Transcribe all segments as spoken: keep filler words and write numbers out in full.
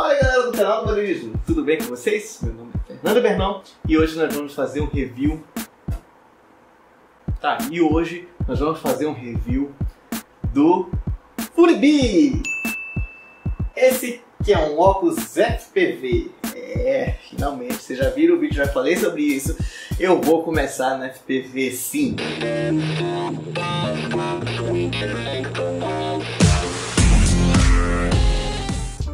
Fala galera do canal do Modelismo, tudo bem com vocês? Meu nome é Fernando Bernal e hoje nós vamos fazer um review. Tá, e hoje nós vamos fazer um review do FuriBee! Esse que é um óculos F P V. É, finalmente, vocês já viram o vídeo, já falei sobre isso. Eu vou começar na F P V sim.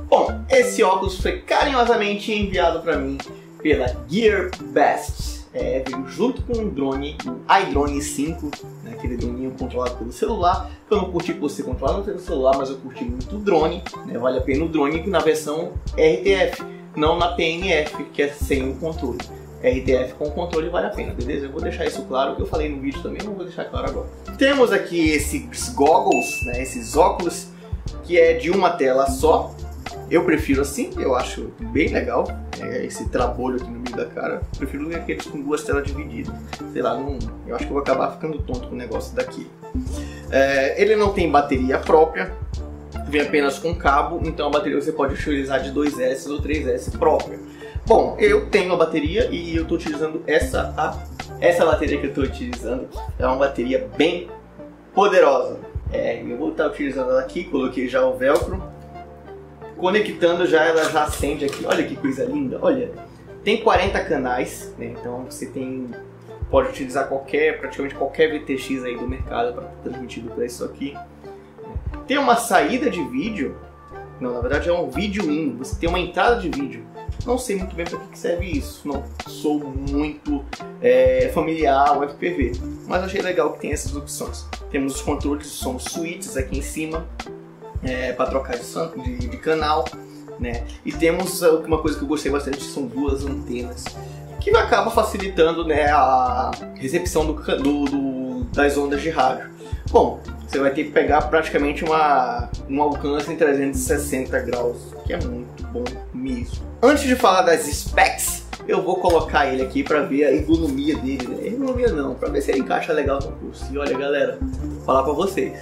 Bom, esse óculos foi carinhosamente enviado para mim pela GearBest, é, veio junto com um drone, um iDrone cinco, né, aquele droninho controlado pelo celular. Eu não curti por ser controlado pelo celular, mas eu curti muito o drone, né, vale a pena o drone na versão R T F, não na P N F, que é sem o controle. R T F com controle vale a pena, beleza? Eu vou deixar isso claro, que eu falei no vídeo também, não vou deixar claro agora. Temos aqui esses goggles, né, esses óculos, que é de uma tela só. Eu prefiro assim, eu acho bem legal, é, esse trabolho aqui no meio da cara. Eu prefiro aqueles com duas telas divididas. Sei lá, não, eu acho que eu vou acabar ficando tonto com o negócio daqui. É, ele não tem bateria própria, vem apenas com cabo, então a bateria você pode utilizar de dois S ou três S própria. Bom, eu tenho a bateria e eu estou utilizando essa, a, essa bateria que eu estou utilizando. É uma bateria bem poderosa. É, eu vou estar utilizando ela aqui, coloquei já o velcro. Conectando já, ela já acende aqui. Olha que coisa linda, olha. Tem quarenta canais, né? Então você tem, pode utilizar qualquer, praticamente qualquer V T X aí do mercado para transmitir para isso aqui. Tem uma saída de vídeo, não, na verdade é um vídeo in, você tem uma entrada de vídeo. Não sei muito bem para que serve isso, não sou muito é, familiar ao F P V, mas achei legal que tem essas opções. Temos os controles, são switches aqui em cima. É, para trocar de, de, de canal, né? E temos uma coisa que eu gostei bastante, são duas antenas que acaba facilitando, né, a recepção do, do, do, das ondas de rádio. Bom, você vai ter que pegar praticamente uma, um alcance em trezentos e sessenta graus, que é muito bom mesmo. Antes de falar das specs, eu vou colocar ele aqui para ver a ergonomia dele, né? Ergonomia não, para ver se ele encaixa legal no curso. E olha galera, vou falar para vocês,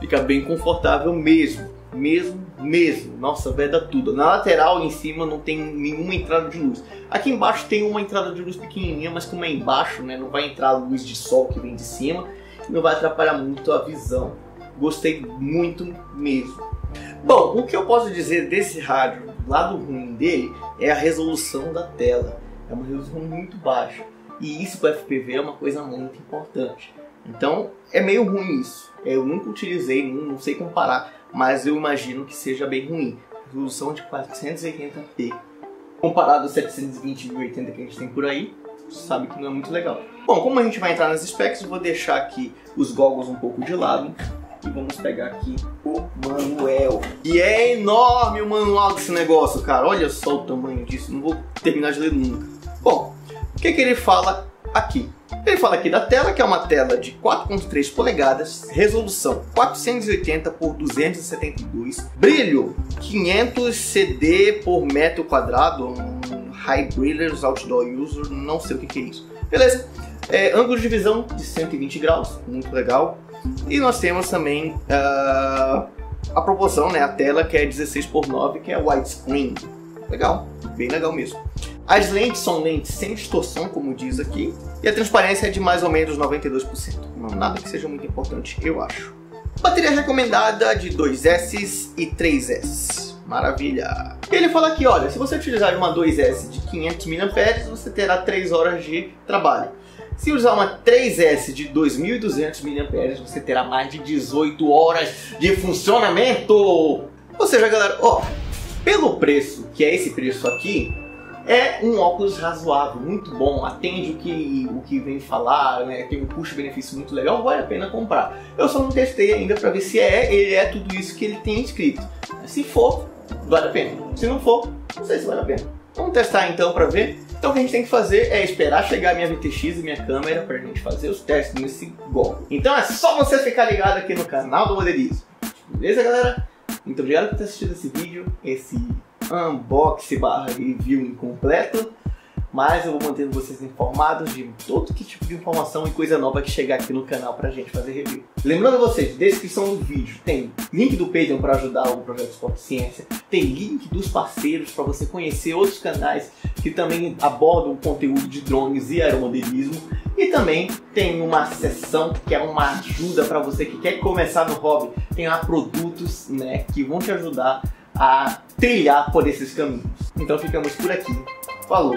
fica bem confortável mesmo, mesmo, mesmo. Nossa, veda tudo. Na lateral, em cima, não tem nenhuma entrada de luz. Aqui embaixo tem uma entrada de luz pequenininha, mas como é embaixo, né, não vai entrar a luz de sol que vem de cima, não vai atrapalhar muito a visão. Gostei muito mesmo. Bom, o que eu posso dizer desse rádio, o lado ruim dele, é a resolução da tela. É uma resolução muito baixa. E isso para o F P V é uma coisa muito importante. Então, é meio ruim isso. Eu nunca utilizei, não sei comparar, mas eu imagino que seja bem ruim. Resolução de quatrocentos e oitenta p. Comparado aos setecentos e vinte por oitenta que a gente tem por aí, sabe que não é muito legal. Bom, como a gente vai entrar nas specs, eu vou deixar aqui os goggles um pouco de lado. E vamos pegar aqui o manual. E é enorme o manual desse negócio, cara. Olha só o tamanho disso, não vou terminar de ler nunca. Bom, o que que ele fala aqui? Ele fala aqui da tela, que é uma tela de quatro vírgula três polegadas, resolução quatrocentos e oitenta por duzentos e setenta e dois, brilho quinhentos C D por metro quadrado, um high brillers outdoor user, não sei o que, que é isso. Beleza, é, ângulo de visão de cento e vinte graus, muito legal. E nós temos também uh, a proporção, né, a tela que é dezesseis por nove, que é widescreen, legal, bem legal mesmo. As lentes são lentes sem distorção, como diz aqui, e a transparência é de mais ou menos noventa e dois por cento. Não, nada que seja muito importante, eu acho. Bateria recomendada de dois S e três S. Maravilha! Ele fala aqui, olha, se você utilizar uma dois S de quinhentos miliamperes hora, você terá três horas de trabalho. Se usar uma três S de dois mil e duzentos miliamperes hora, você terá mais de dezoito horas de funcionamento! Ou seja, galera, ó, pelo preço, que é esse preço aqui, é um óculos razoável, muito bom, atende o que, o que vem falar, né? Tem um custo-benefício muito legal, vale a pena comprar. Eu só não testei ainda para ver se é, ele é tudo isso que ele tem escrito. Se for, vale a pena. Se não for, não sei se vale a pena. Vamos testar então para ver. Então o que a gente tem que fazer é esperar chegar a minha V T X e minha câmera para a gente fazer os testes nesse golpe. Então é só você ficar ligado aqui no canal do Modelismo. Beleza, galera? Muito obrigado por ter assistido esse vídeo, esse unboxing barra review incompleto. mas eu vou mantendo vocês informados de todo que tipo de informação e coisa nova que chegar aqui no canal pra gente fazer review. Lembrando a vocês, descrição do vídeo tem link do Patreon para ajudar o Projeto Esporte Ciência, tem link dos parceiros para você conhecer outros canais que também abordam conteúdo de drones e aeromodelismo, e também tem uma seção que é uma ajuda para você que quer começar no hobby, tem lá produtos, né, que vão te ajudar a trilhar por esses caminhos. Então ficamos por aqui, falou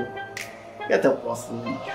e até o próximo vídeo.